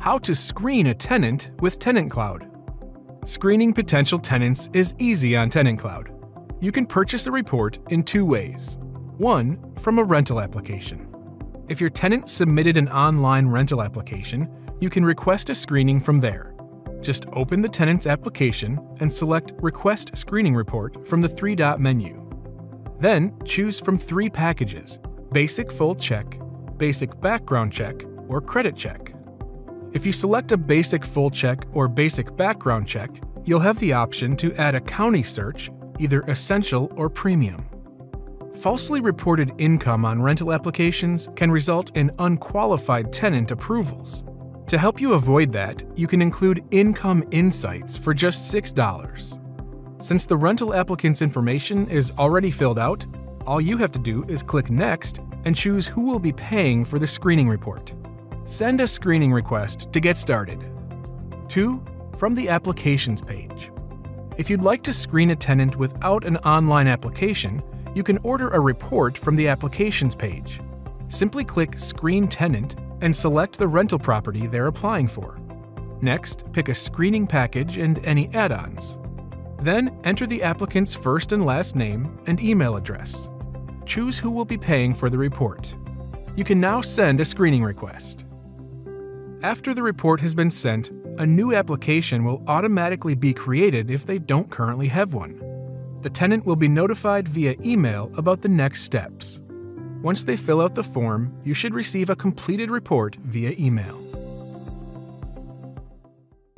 How to screen a tenant with TenantCloud. Screening potential tenants is easy on TenantCloud. You can purchase a report in two ways. One, from a rental application. If your tenant submitted an online rental application, you can request a screening from there. Just open the tenant's application and select Request Screening Report from the three-dot menu. Then choose from three packages: Basic Full Check, Basic Background Check, or Credit Check. If you select a Basic Full Check or Basic Background Check, you'll have the option to add a county search, either Essential or Premium. Falsely reported income on rental applications can result in unqualified tenant approvals. To help you avoid that, you can include Income Insights for just $6. Since the rental applicant's information is already filled out, all you have to do is click Next and choose who will be paying for the screening report. Send a screening request to get started. 2. From the Applications page. If you'd like to screen a tenant without an online application, you can order a report from the Applications page. Simply click Screen Tenant and select the rental property they're applying for. Next, pick a screening package and any add-ons. Then enter the applicant's first and last name and email address. Choose who will be paying for the report. You can now send a screening request. After the report has been sent, a new application will automatically be created if they don't currently have one. The tenant will be notified via email about the next steps. Once they fill out the form, you should receive a completed report via email.